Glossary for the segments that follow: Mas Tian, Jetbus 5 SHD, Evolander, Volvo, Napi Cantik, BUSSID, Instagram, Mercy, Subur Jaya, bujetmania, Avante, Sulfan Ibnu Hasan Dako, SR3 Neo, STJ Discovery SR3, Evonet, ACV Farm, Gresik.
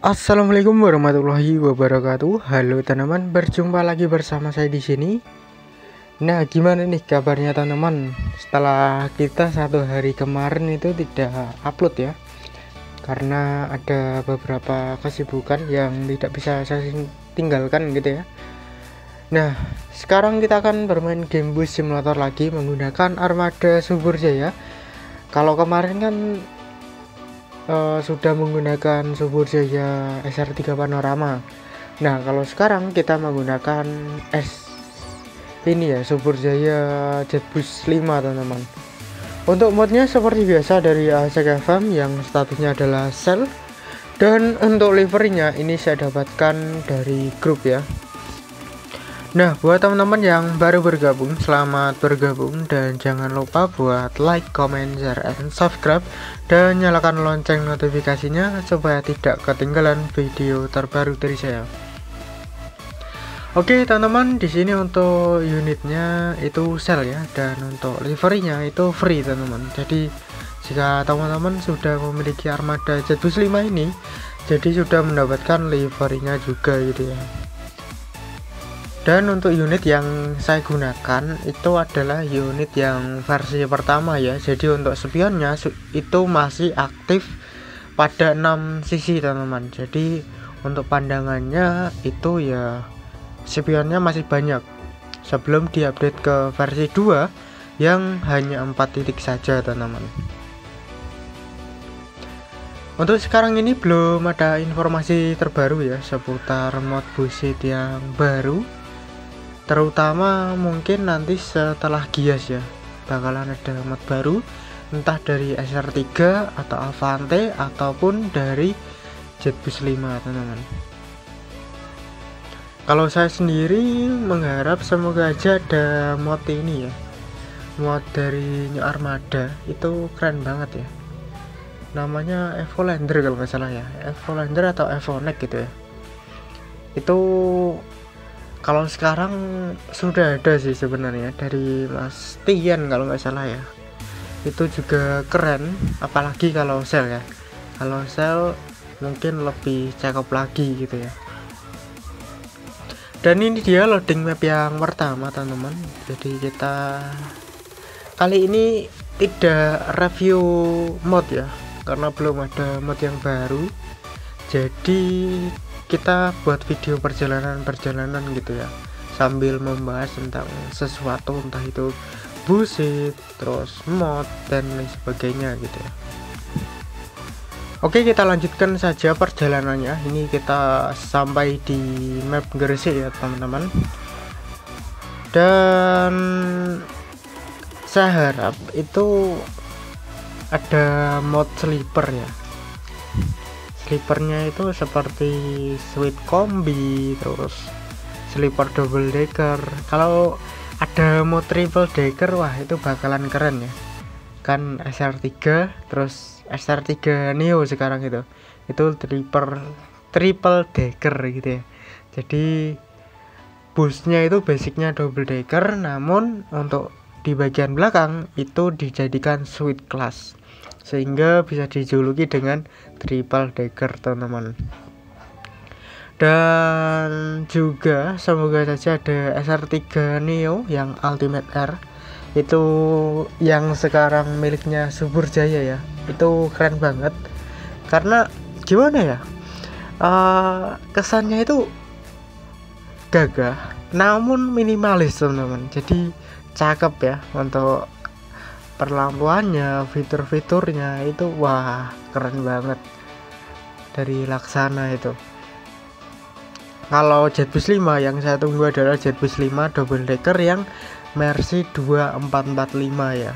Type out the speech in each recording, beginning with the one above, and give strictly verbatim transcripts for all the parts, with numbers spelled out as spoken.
Assalamualaikum warahmatullahi wabarakatuh. Halo teman-teman, berjumpa lagi bersama saya di sini. Nah, gimana nih kabarnya teman-teman? Setelah kita satu hari kemarin itu tidak upload ya, karena ada beberapa kesibukan yang tidak bisa saya tinggalkan gitu ya. Nah, sekarang kita akan bermain game bus simulator lagi menggunakan armada Subur Jaya. Kalau kemarin kan Uh, sudah menggunakan Subur Jaya S R tiga Panorama. Nah, kalau sekarang kita menggunakan S ini ya, Subur Jaya Jetbus lima teman-teman. Untuk modnya seperti biasa dari A C V Farm yang statusnya adalah sell, dan untuk liverynya ini saya dapatkan dari grup ya. Nah, buat teman-teman yang baru bergabung, selamat bergabung, dan jangan lupa buat like, comment, share, and subscribe, dan nyalakan lonceng notifikasinya supaya tidak ketinggalan video terbaru dari saya. Oke teman-teman, di sini untuk unitnya itu sell ya, dan untuk liverynya itu free teman-teman. Jadi jika teman-teman sudah memiliki armada Jetbus lima ini, jadi sudah mendapatkan liverynya juga gitu ya. Dan untuk unit yang saya gunakan itu adalah unit yang versi pertama ya. Jadi untuk spionnya itu masih aktif pada enam sisi teman-teman. Jadi untuk pandangannya itu ya, spionnya masih banyak sebelum diupdate ke versi dua yang hanya empat titik saja teman-teman. Untuk sekarang ini belum ada informasi terbaru ya seputar mod BUSSID yang baru, terutama mungkin nanti setelah Gias ya bakalan ada mod baru, entah dari S R tiga atau Avante ataupun dari Jetbus lima teman-teman. Kalau saya sendiri mengharap semoga aja ada mod ini ya, mod dari New Armada itu keren banget ya, namanya Evolander kalau nggak salah ya, Evolander atau Evonet gitu ya. Itu kalau sekarang sudah ada sih sebenarnya dari Mas Tian kalau nggak salah ya. Itu juga keren, apalagi kalau sel ya. Kalau sel mungkin lebih cakep lagi gitu ya. Dan ini dia loading map yang pertama teman-teman. Jadi kita kali ini tidak review mod ya, karena belum ada mod yang baru. Jadi kita buat video perjalanan-perjalanan gitu ya, sambil membahas tentang sesuatu, entah itu BUSSID, terus mod, dan lain sebagainya gitu ya. Oke, kita lanjutkan saja perjalanannya. Ini kita sampai di map Gresik ya teman-teman. Dan saya harap itu ada mod sleeper ya. Slipernya itu seperti sweet kombi, terus sliper double decker. Kalau ada mau triple decker, wah itu bakalan keren ya. Kan S R tiga, terus S R tiga Neo sekarang itu itu triple triple decker gitu ya. Jadi busnya itu basicnya double decker, namun untuk di bagian belakang itu dijadikan sweet class, sehingga bisa dijuluki dengan triple decker teman-teman. Dan juga semoga saja ada S R tiga Neo yang Ultimate R, itu yang sekarang miliknya Subur Jaya ya. Itu keren banget, karena gimana ya, uh, kesannya itu gagah namun minimalis teman-teman. Jadi cakep ya, untuk perlampuannya, fitur-fiturnya itu wah keren banget dari Laksana itu. Kalau Jetbus lima yang saya tunggu adalah Jetbus lima double decker yang Mercy dua empat empat lima ya.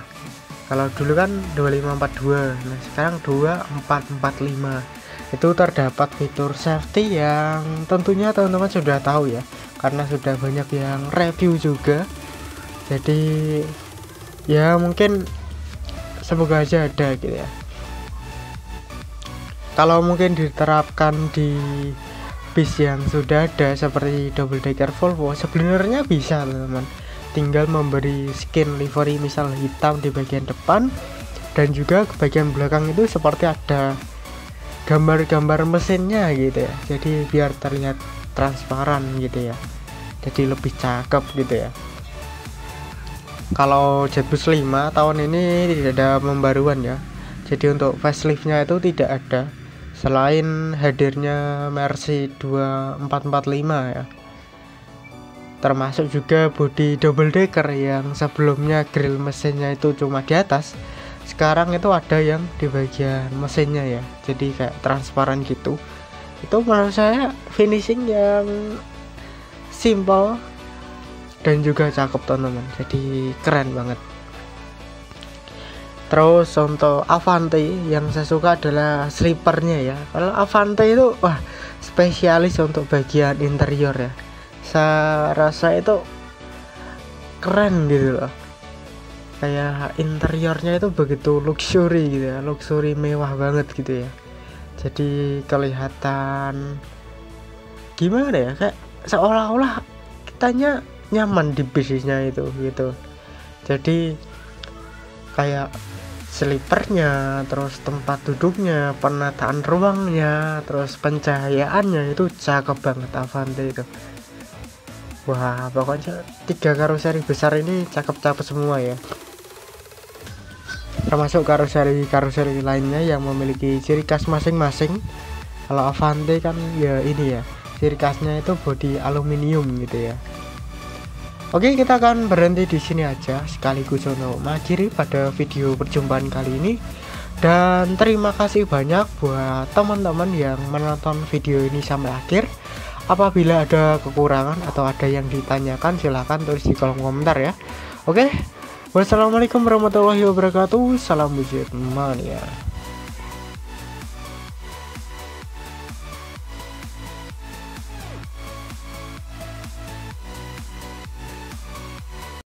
Kalau dulu kan dua lima empat dua, nah sekarang dua empat empat lima. Itu terdapat fitur safety yang tentunya teman-teman sudah tahu ya, karena sudah banyak yang review juga. Jadi ya mungkin semoga aja ada gitu ya. Kalau mungkin diterapkan di bis yang sudah ada seperti double decker Volvo, sebenarnya bisa teman-teman. Tinggal memberi skin livery misal hitam di bagian depan, dan juga ke bagian belakang itu seperti ada gambar-gambar mesinnya gitu ya, jadi biar terlihat transparan gitu ya, jadi lebih cakep gitu ya. Kalau Jetbus lima tahun ini tidak ada pembaruan ya, jadi untuk faceliftnya itu tidak ada, selain hadirnya Mercy dua empat empat lima ya, termasuk juga bodi double decker yang sebelumnya grill mesinnya itu cuma di atas, sekarang itu ada yang di bagian mesinnya ya, jadi kayak transparan gitu. Itu menurut saya finishing yang simple dan juga cakep teman-teman, jadi keren banget. Terus untuk Avante yang saya suka adalah slipernya ya. Kalau Avante itu wah, spesialis untuk bagian interior ya, saya rasa itu keren gitu loh, kayak interiornya itu begitu luxury gitu ya, luxury mewah banget gitu ya, jadi kelihatan gimana ya, kayak seolah-olah kitanya nyaman di bisnisnya itu gitu. Jadi kayak slipernya, terus tempat duduknya, penataan ruangnya, terus pencahayaannya itu cakep banget Avante itu. Wah, pokoknya tiga karoseri besar ini cakep-cakep semua ya, termasuk karoseri-karoseri lainnya yang memiliki ciri khas masing-masing. Kalau Avante kan ya ini ya, ciri khasnya itu bodi aluminium gitu ya. Oke, kita akan berhenti di sini aja, sekaligus untuk mengakhiri pada video perjumpaan kali ini. Dan terima kasih banyak buat teman-teman yang menonton video ini sampai akhir. Apabila ada kekurangan atau ada yang ditanyakan, silahkan tulis di kolom komentar ya. Oke, wassalamualaikum warahmatullahi wabarakatuh. Salam bujetmania.